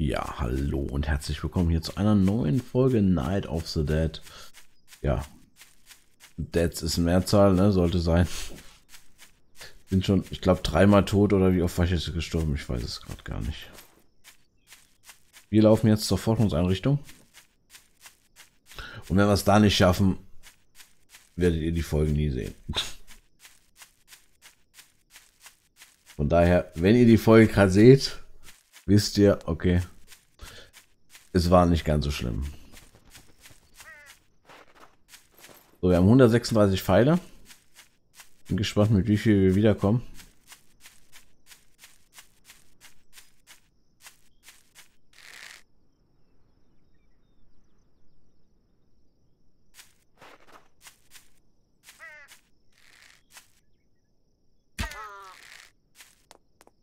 Ja, hallo und herzlich willkommen hier zu einer neuen Folge Night of the Dead. Ja, Deads ist eine Mehrzahl, ne? Sollte sein. Bin schon, ich glaube, dreimal tot oder wie oft war ich jetzt gestorben? Ich weiß es gerade gar nicht. Wir laufen jetzt zur Forschungseinrichtung. Und wenn wir es da nicht schaffen, werdet ihr die Folge nie sehen. Von daher, wenn ihr die Folge gerade seht, wisst ihr, okay, es war nicht ganz so schlimm. So, wir haben 136 Pfeile. Bin gespannt, mit wie viel wir wiederkommen.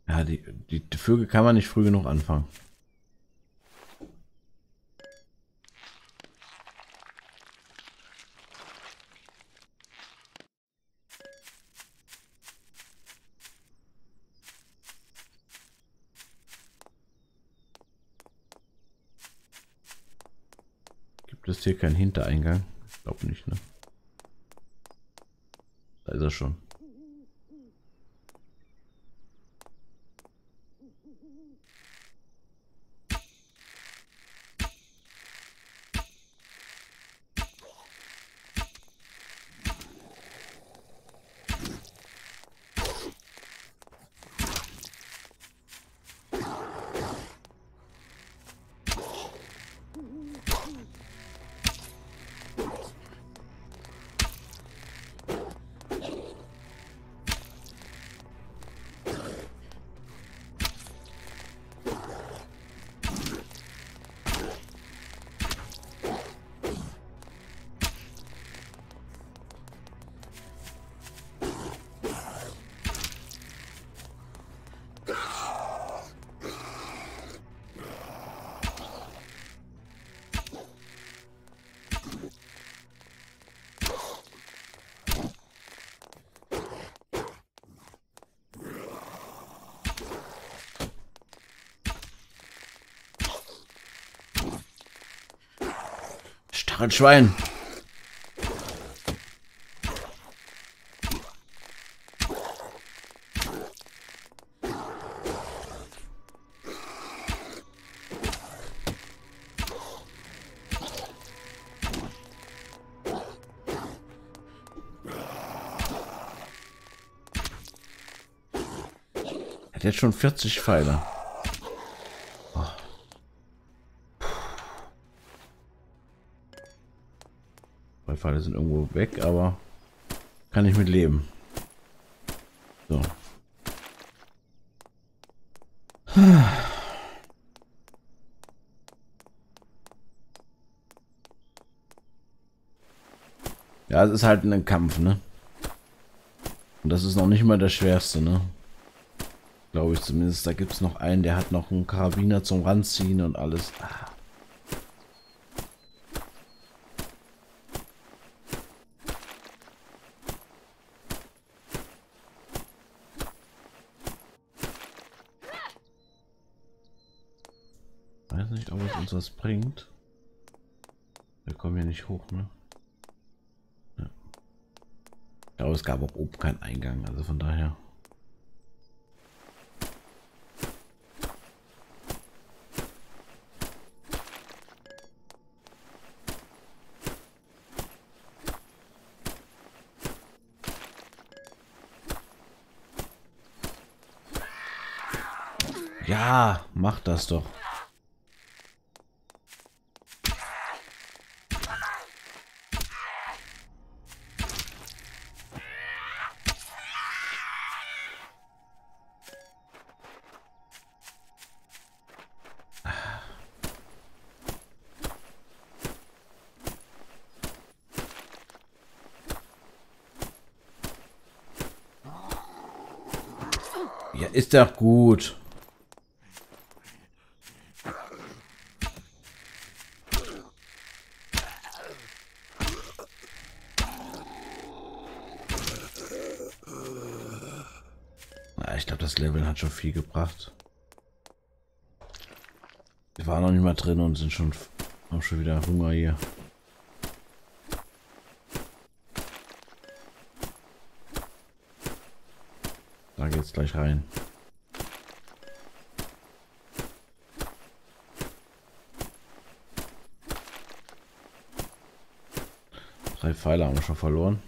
Ja, die Vögel kann man nicht früh genug anfangen. Gibt es hier keinen Hintereingang? Ich glaube nicht, ne? Da ist er schon. Ein Schwein. Hat jetzt schon 40 Pfeile. Pfeile sind irgendwo weg, aber kann ich mit leben. So. Ja, es ist halt ein Kampf, ne? Und das ist noch nicht mal der schwerste, ne? Glaube ich zumindest. Da gibt es noch einen, der hat noch einen Karabiner zum Ranziehen und alles. Weiß nicht, ob es uns was bringt. Wir kommen hier nicht hoch, ne? Ja. Ich glaube, es gab auch oben keinen Eingang, also von daher. Ja, mach das doch. Ja, ist doch gut. Na, ich glaube, das Leveln hat schon viel gebracht. Wir waren noch nicht mal drin und sind schon, haben schon wieder Hunger hier. Da geht's gleich rein. Drei Pfeile haben wir schon verloren.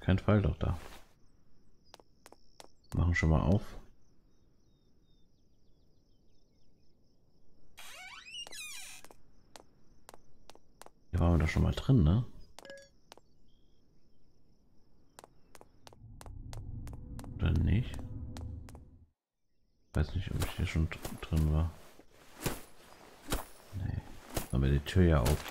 Kein Pfeil doch da. Machen schon mal auf. Hier waren wir doch schon mal drin, ne? Oder nicht? Weiß nicht, ob ich hier schon drin war. Nee. Aber die Tür ja auf.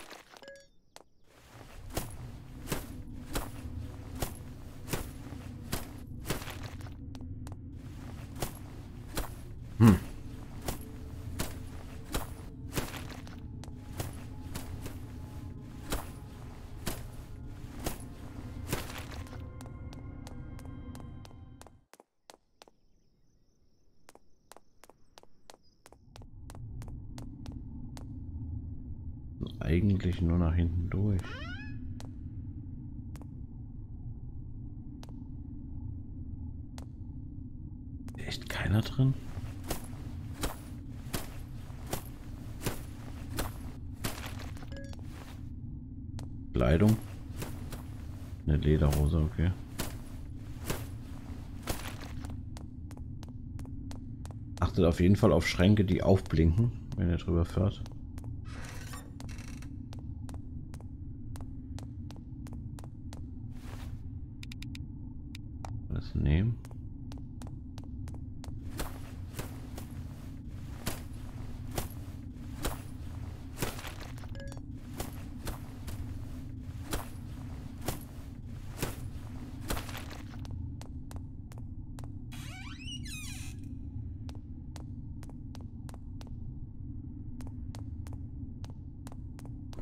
Eigentlich nur nach hinten durch. Echt keiner drin? Kleidung? Eine Lederhose, okay. Achtet auf jeden Fall auf Schränke, die aufblinken, wenn ihr drüber fährt. Nehmen. Kommt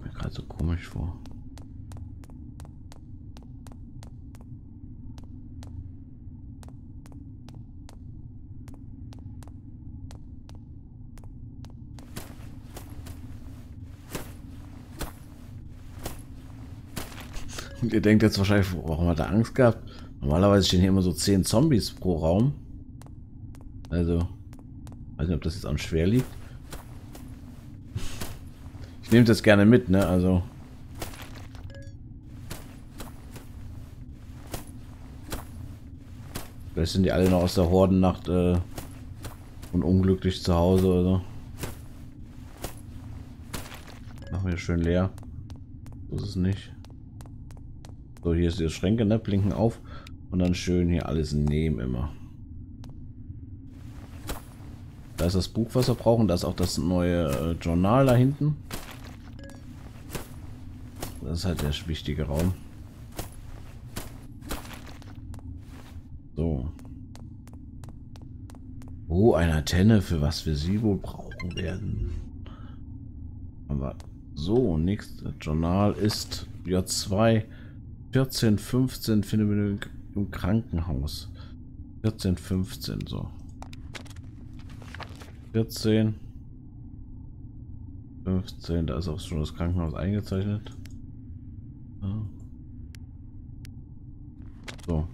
mir gerade so komisch vor. Und ihr denkt jetzt wahrscheinlich, warum hat er Angst gehabt? Normalerweise stehen hier immer so 10 Zombies pro Raum. Also, weiß nicht, ob das jetzt an schwer liegt. Ich nehme das gerne mit, ne? Also. Vielleicht sind die alle noch aus der Hordennacht und unglücklich zu Hause oder so. Machen wir hier schön leer. So ist es nicht. So, hier ist die Schränke, ne? Blinken auf und dann schön hier alles nehmen immer. Da ist das Buch, was wir brauchen. Da ist auch das neue Journal da hinten. Das ist halt der wichtige Raum. So. Oh, eine Antenne, für was wir sie wohl brauchen werden. Aber so, nächstes Journal ist J2. 14, 15 finden wir im Krankenhaus. 14, 15, so. 14, 15, da ist auch schon das Krankenhaus eingezeichnet. So.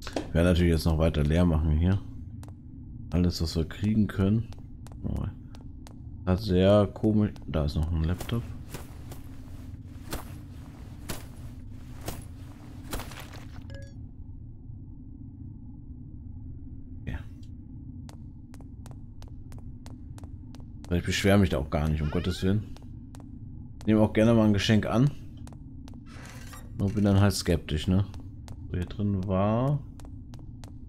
Ich werde natürlich jetzt noch weiter leer machen hier. Alles, was wir kriegen können. Hat sehr komisch. Da ist noch ein Laptop. Ich beschwere mich da auch gar nicht, um Gottes Willen. Ich nehme auch gerne mal ein Geschenk an. Und bin dann halt skeptisch, ne? So, hier drin war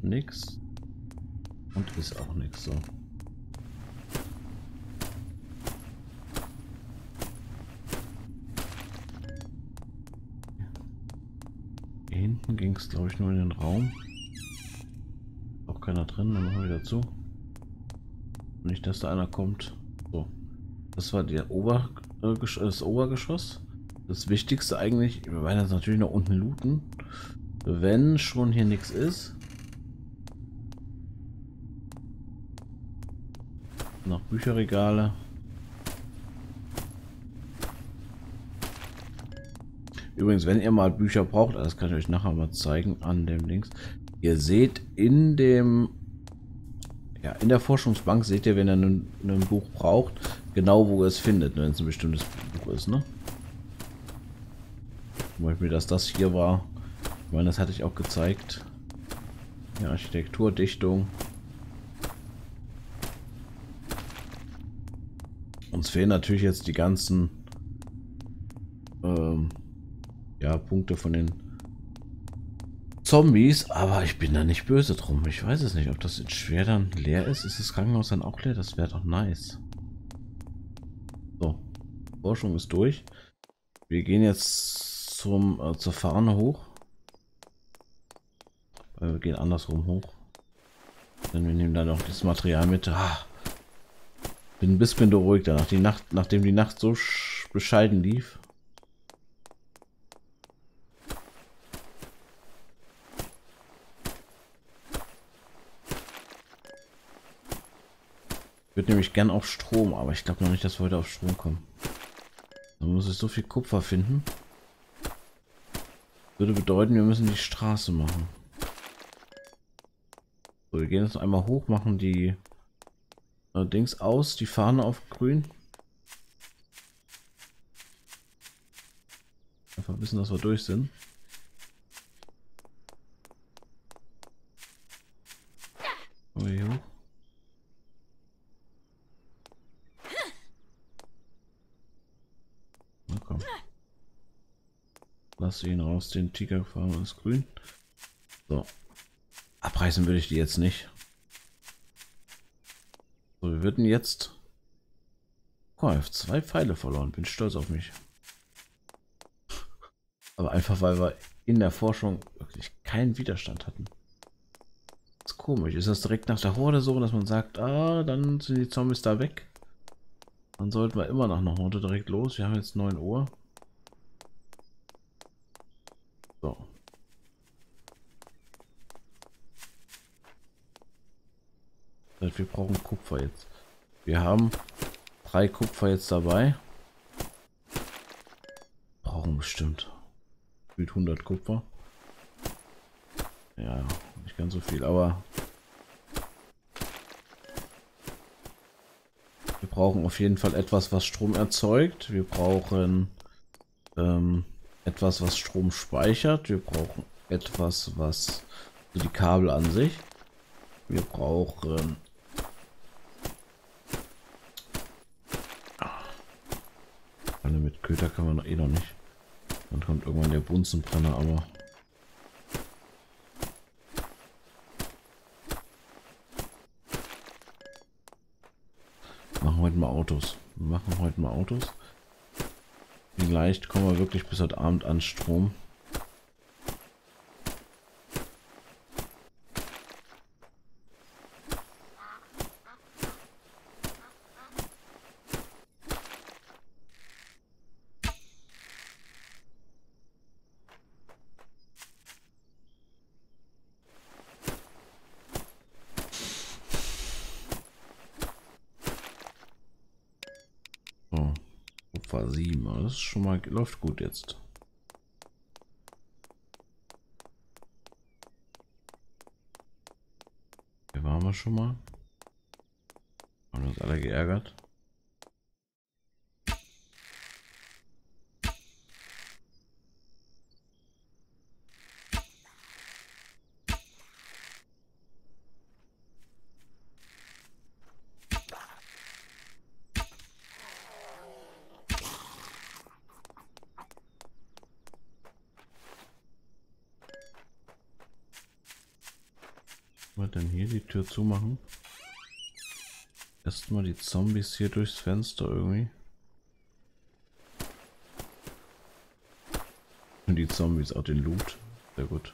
nix. Und ist auch nix, so. Hier hinten ging es, glaube ich, nur in den Raum. Auch keiner drin, dann machen wir wieder zu. Nicht, dass da einer kommt. So. Das war der Obergeschoss. Das Wichtigste eigentlich, wir werden jetzt natürlich noch unten looten. Wenn schon hier nichts ist. Noch Bücherregale. Übrigens, wenn ihr mal Bücher braucht, das kann ich euch nachher mal zeigen an dem Links. Ihr seht in dem, ja, in der Forschungsbank seht ihr, wenn ihr ein Buch braucht, genau wo ihr es findet, wenn es ein bestimmtes Buch ist, ne? Zum Beispiel, dass das hier war. Ich meine, das hatte ich auch gezeigt. Ja, Architektur, Dichtung. Uns fehlen natürlich jetzt die ganzen ja, Punkte von den Zombies, aber ich bin da nicht böse drum. Ich weiß es nicht, ob das in Schwer dann leer ist. Ist das Krankenhaus dann auch leer? Das wäre doch nice. So, Forschung ist durch. Wir gehen jetzt zum, zur Fahne hoch. Wir gehen andersrum hoch. Denn wir nehmen dann noch das Material mit. Ah, bin ein bisschen beruhigt danach. Die Nacht, nachdem die Nacht so bescheiden lief. Ich würde nämlich gern auf Strom, aber ich glaube noch nicht, dass wir heute auf Strom kommen. Dann muss ich so viel Kupfer finden. Würde bedeuten, wir müssen die Straße machen. So, wir gehen jetzt einmal hoch, machen die Dings aus, die Fahne auf grün. Einfach wissen, dass wir durch sind. Oh, hier hoch. Lass ihn raus, den Tiger fahren, ist grün. So. Abreißen würde ich die jetzt nicht. So, wir würden jetzt. Oh, ich habe 2 Pfeile verloren. Bin stolz auf mich. Aber einfach weil wir in der Forschung wirklich keinen Widerstand hatten. Das ist komisch. Ist das direkt nach der Horde so, dass man sagt, ah, dann sind die Zombies da weg? Dann sollten wir immer nach einer Horde direkt los. Wir haben jetzt 9 Uhr. So. Wir brauchen Kupfer jetzt. Wir haben 3 Kupfer jetzt dabei. Brauchen bestimmt mit 100 Kupfer. Ja, nicht ganz so viel, aber wir brauchen auf jeden Fall etwas, was Strom erzeugt. Wir brauchen etwas, was Strom speichert. Wir brauchen etwas, was die Kabel an sich. Wir brauchen alle mit Köder kann man eh noch nicht. Dann kommt irgendwann der Bunsenbrenner, aber machen heute mal Autos. Wir machen heute mal Autos. Vielleicht kommen wir wirklich bis heute Abend an Strom. Kupfer 7, das ist schon mal, läuft gut jetzt. Hier waren wir schon mal. Haben uns alle geärgert. Denn hier die Tür zumachen. Erstmal die Zombies hier durchs Fenster irgendwie. Und die Zombies auch den Loot. Sehr gut.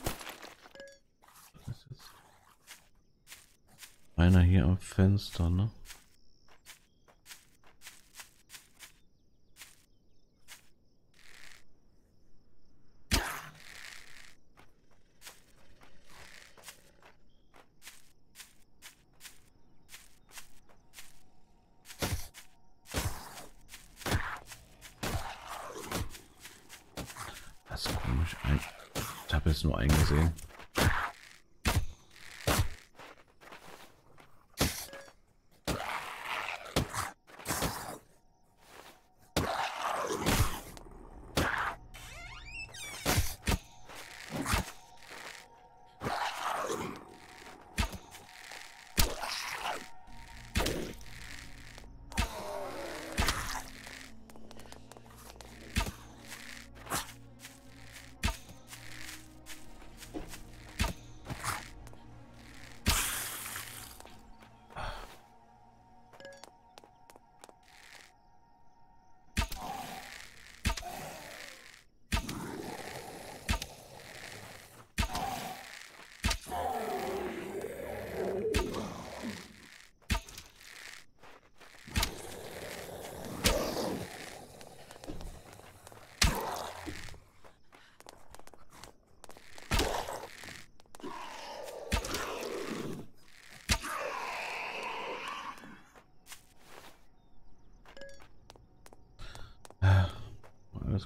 Was ist jetzt? Einer hier am Fenster, ne? Ich habe jetzt nur einen gesehen.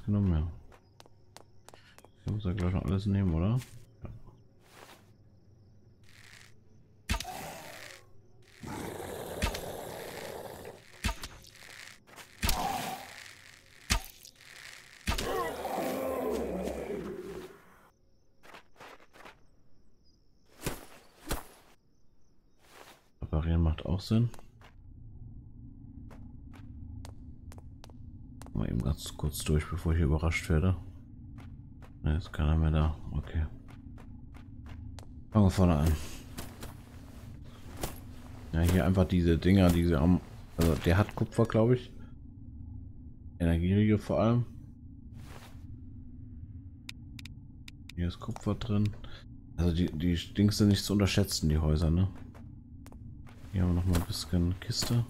Genommen, ja. Ich muss ja gleich noch alles nehmen, oder? Ja. Reparieren macht auch Sinn. Ganz kurz durch, bevor ich überrascht werde. Ne, ist keiner mehr da. Okay. Fangen wir vorne an. Ja, hier einfach diese Dinger, die sie haben. Also der hat Kupfer, glaube ich. Energieriegel vor allem. Hier ist Kupfer drin. Also die Dings sind nicht zu unterschätzen, die Häuser, ne? Hier haben wir noch mal ein bisschen Kiste.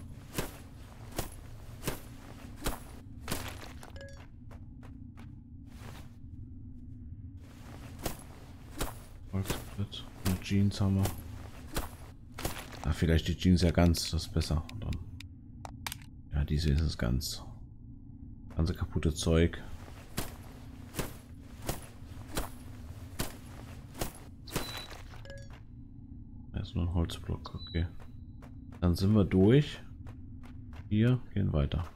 Jeans haben wir. Ach, vielleicht die Jeans ja ganz, das ist besser. Und dann, ja, diese ist es ganz. Ganze kaputte Zeug. Da ist nur ein Holzblock, okay. Dann sind wir durch. Hier gehen weiter.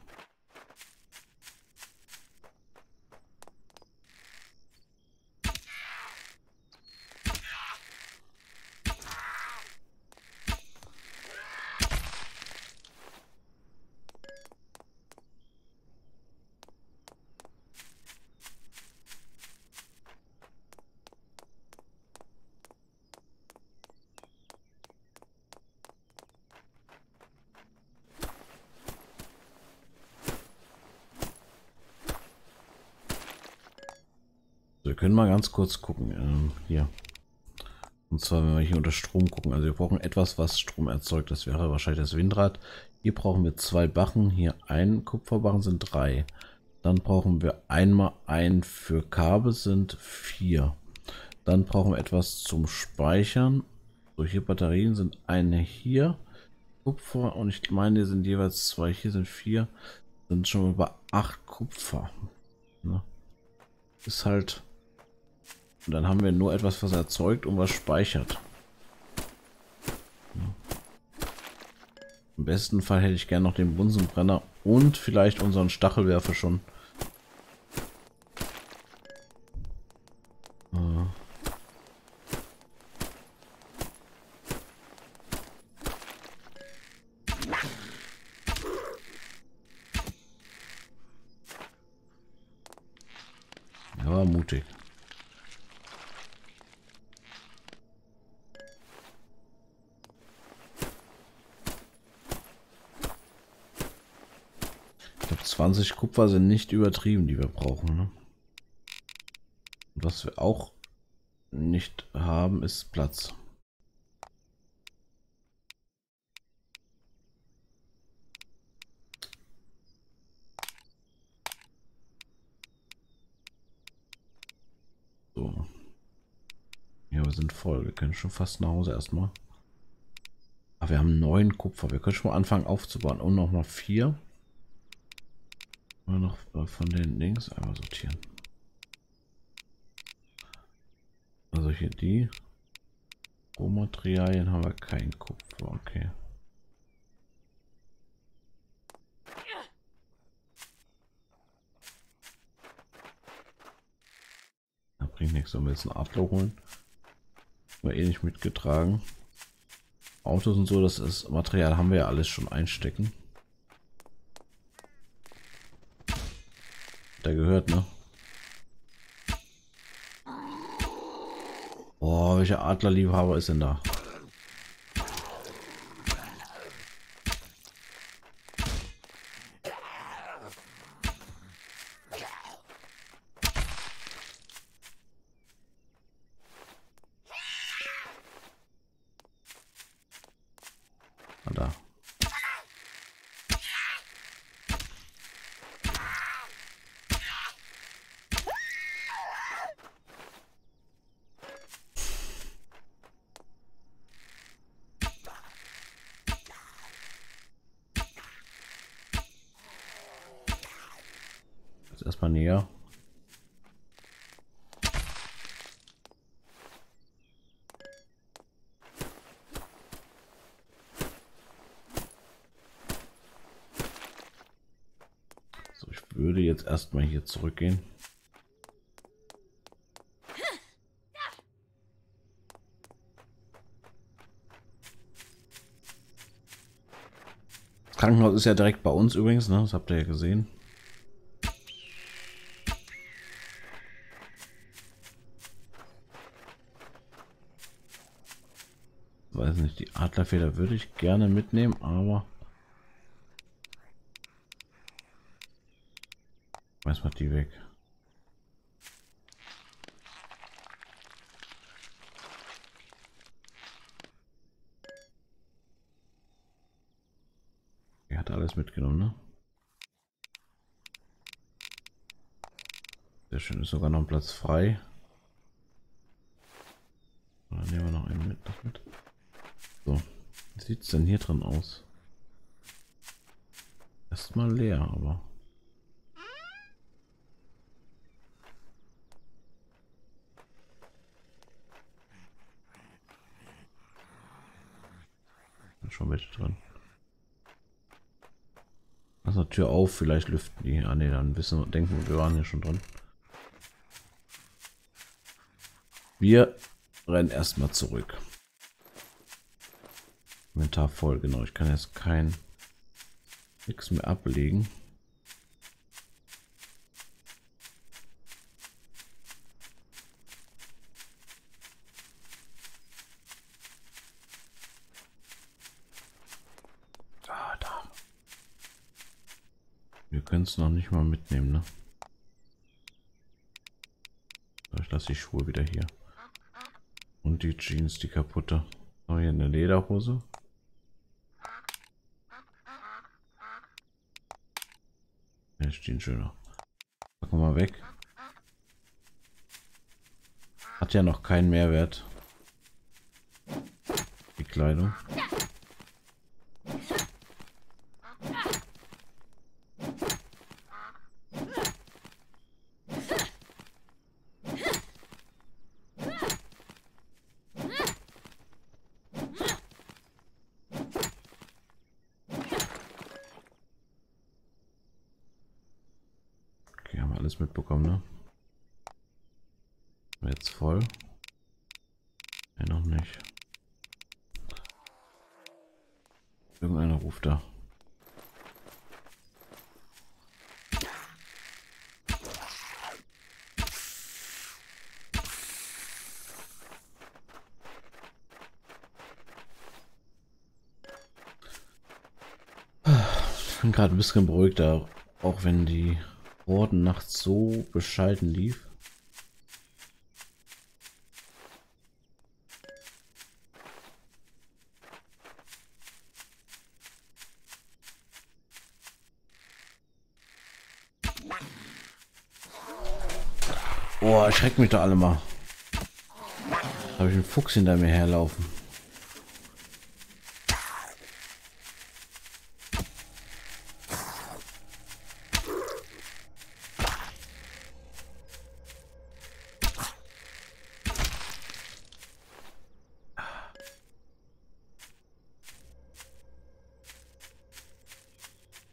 Wir können mal ganz kurz gucken, hier. Und zwar, wenn wir hier unter Strom gucken. Also wir brauchen etwas, was Strom erzeugt. Das wäre wahrscheinlich das Windrad. Hier brauchen wir 2 Barren. Hier ein Kupferbarren sind 3. Dann brauchen wir einmal ein für Kabel sind 4. Dann brauchen wir etwas zum Speichern. So, hier Batterien sind eine hier. Kupfer und ich meine, hier sind jeweils 2. Hier sind 4. Sind schon über 8 Kupfer. Ne? Ist halt... Und dann haben wir nur etwas, was erzeugt und was speichert. Ja. Im besten Fall hätte ich gerne noch den Bunsenbrenner und vielleicht unseren Stachelwerfer schon. Ja. Er war mutig. Ich glaube, 20 Kupfer sind nicht übertrieben, die wir brauchen. Ne? Und was wir auch nicht haben, ist Platz. So. Ja, wir sind voll. Wir können schon fast nach Hause erstmal. Aber wir haben 9 Kupfer. Wir können schon mal anfangen aufzubauen. Und nochmal 4. Noch von den Links einmal sortieren. Also hier die Rohmaterialien haben wir kein Kupfer, okay. Da bringt nichts, um jetzt einen Adler holen. War eh nicht mitgetragen. Autos und so, das ist Material, haben wir ja alles schon einstecken. Da gehört, ne? Oh, welcher Adlerliebhaber ist denn da? Erstmal näher. So, ich würde jetzt erstmal hier zurückgehen. Das Krankenhaus ist ja direkt bei uns übrigens, ne? Das habt ihr ja gesehen. Die Adlerfeder würde ich gerne mitnehmen, aber weiß mal die weg. Er hat alles mitgenommen, ne? Sehr schön, ist sogar noch ein Platz frei. Dann nehmen wir noch einen mit. So, wie sieht es denn hier drin aus? Erstmal leer, aber. Sind schon welche drin. Lass die Tür auf, vielleicht lüften die. Ah ne, dann wissen und denken, wir waren hier schon drin. Wir rennen erstmal zurück. Inventar voll, genau. Ich kann jetzt kein nichts mehr ablegen. Ah, da. Wir können es noch nicht mal mitnehmen, ne? So, ich lasse die Schuhe wieder hier. Und die Jeans, die kaputte. Oh, hier eine Lederhose. Stehen schöner. Packen wir mal weg. Hat ja noch keinen Mehrwert. Die Kleidung. Mitbekommen, ne? Jetzt voll. Nee, noch nicht. Irgendeiner ruft da. Ich bin gerade ein bisschen beruhigter, auch wenn die Horden nachts so bescheiden lief. Oh, erschreckt mich doch alle mal. Da habe ich einen Fuchs hinter mir herlaufen.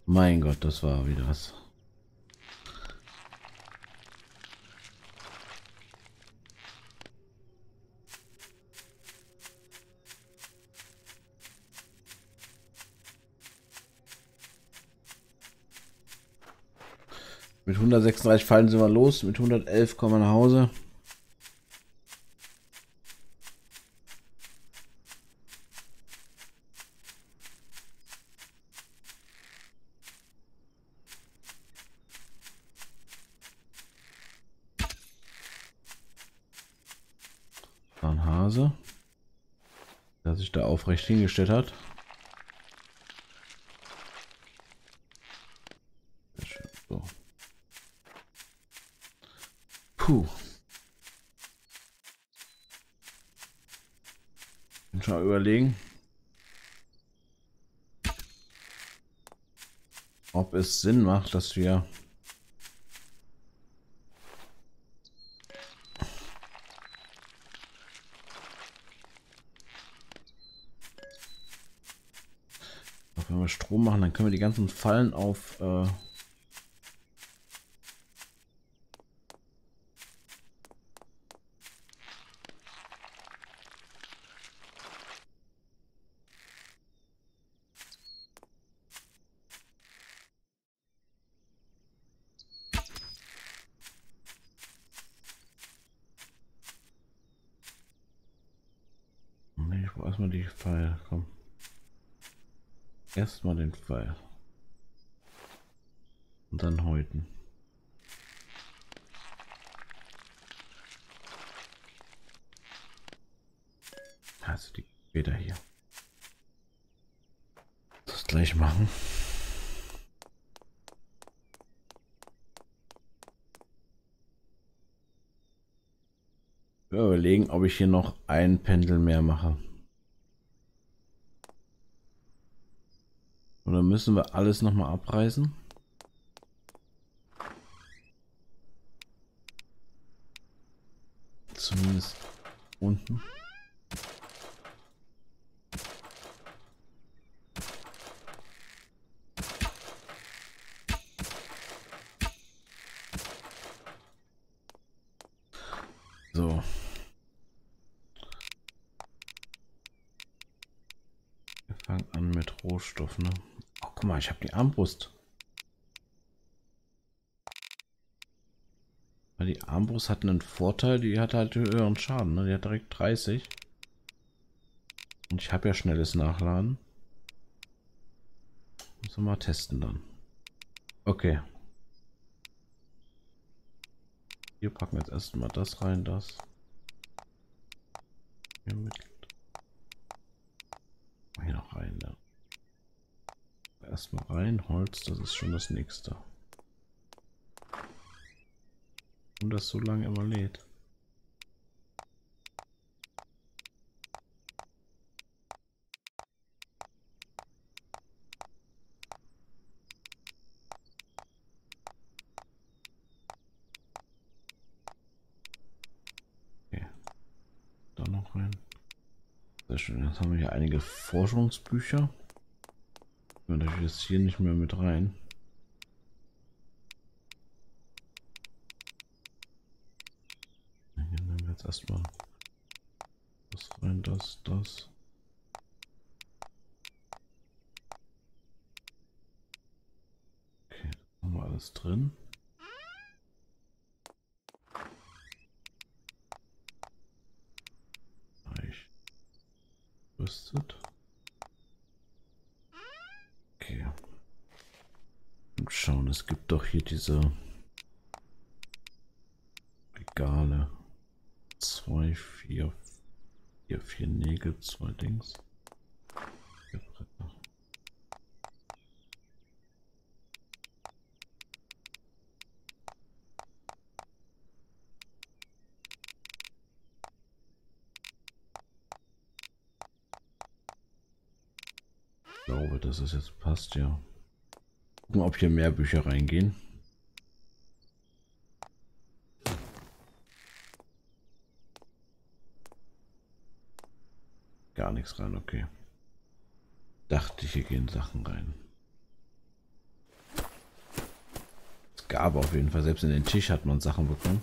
Mein Gott, das war wieder was. Mit 136 Fallen sind wir los, mit 111 kommen wir nach Hause. Ein Hase, der sich da aufrecht hingestellt hat. So. Puh. Bin schon mal überlegen, ob es Sinn macht, dass wir Strom machen, dann können wir die ganzen Fallen auf ich brauche erstmal die Pfeile, komm. Erstmal den Pfeil und dann häuten. Also die Bäder hier. Das gleich machen. Wir überlegen, ob ich hier noch ein Pendel mehr mache. Oder müssen wir alles nochmal abreißen? Zumindest unten. So. Wir fangen an mit Rohstoff, ne? Guck mal, ich habe die Armbrust. Die Armbrust hat einen Vorteil, die hat halt höheren Schaden, ne? Die hat direkt 30. Und ich habe ja schnelles Nachladen. Müssen wir mal testen dann. Okay. Hier packen wir jetzt erstmal das rein, das. Hier, mit. Hier noch rein, ne? Erstmal rein, Holz, das ist schon das nächste. Und das so lange immer lädt. Okay. Da noch rein. Sehr schön, jetzt haben wir hier einige Forschungsbücher. Und ich jetzt hier nicht mehr mit rein. Hier nehmen wir jetzt erstmal das rein, das, das. Okay, das haben wir alles drin. Reich. Rüstet. Okay. Und schauen, es gibt doch hier diese Regale. 2, 4, 4 Nägel, 2 Dings. 4 Bretter. Ich glaube, dass es jetzt passt, ja. Gucken, ob hier mehr Bücher reingehen. Gar nichts rein, okay. Dachte ich, hier gehen Sachen rein. Es gab auf jeden Fall, selbst in den Tisch hat man Sachen bekommen.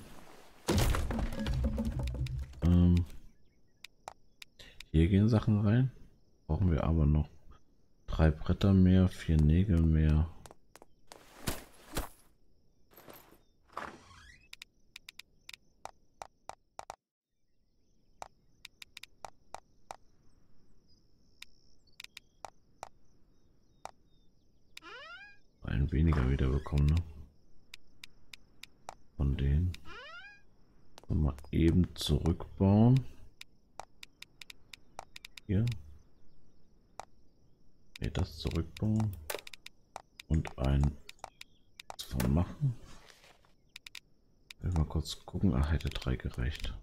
Hier gehen Sachen rein. Brauchen wir aber noch 3 Bretter mehr, 4 Nägel mehr. Ein weniger wieder bekommen, ne? Von denen. Mal eben zurückbauen. Hier. Das zurückbauen und ein von machen. Will mal kurz gucken. Ach, hätte 3 gereicht.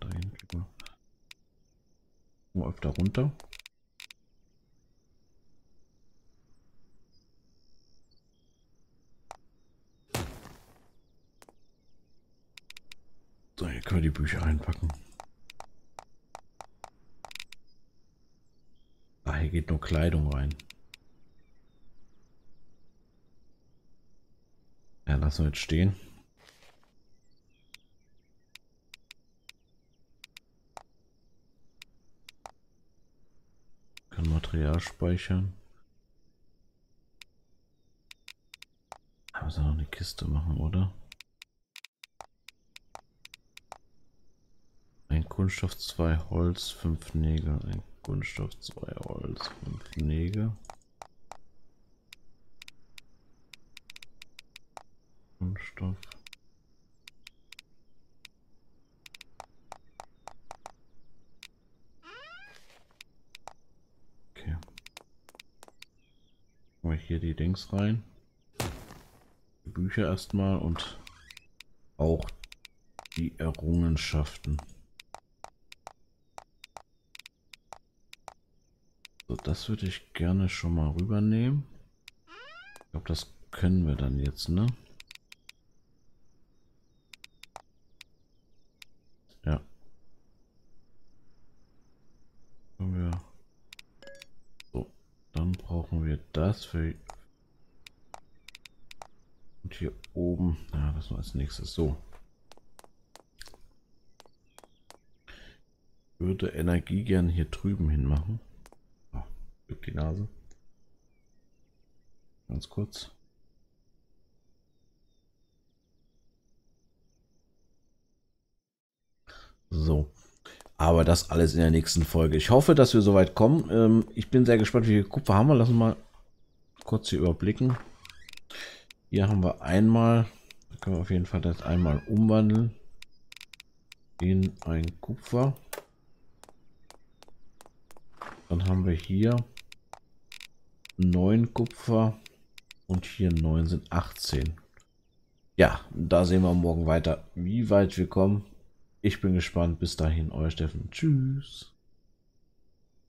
Da hin mal öfter runter. So, hier können wir die Bücher einpacken. Hier geht nur Kleidung rein. Ja, lassen wir jetzt stehen. Kann Material speichern. Da müssen wir noch eine Kiste machen, oder? Ein Kunststoff, 2 Holz, 5 Nägel. Ein Kunststoff, 2 Holz, 5 Nägel. Kunststoff. Okay. Machen wir hier die Dings rein. Die Bücher erstmal und auch die Errungenschaften. So, das würde ich gerne schon mal rübernehmen. Ich glaube, das können wir dann jetzt, ne? Ja. So, dann brauchen wir das für... Und hier oben... Ja, das war als nächstes. So. Ich würde Energie gerne hier drüben hin machen. Die Nase. Ganz kurz. So. Aber das alles in der nächsten Folge. Ich hoffe, dass wir soweit kommen. Ich bin sehr gespannt, wie viel Kupfer haben wir. Lass uns mal kurz hier überblicken. Hier haben wir einmal. Da können wir auf jeden Fall das einmal umwandeln. In ein Kupfer. Dann haben wir hier 9 Kupfer und hier 9 sind 18. Ja, da sehen wir morgen weiter, wie weit wir kommen. Ich bin gespannt. Bis dahin, euer Steffen. Tschüss.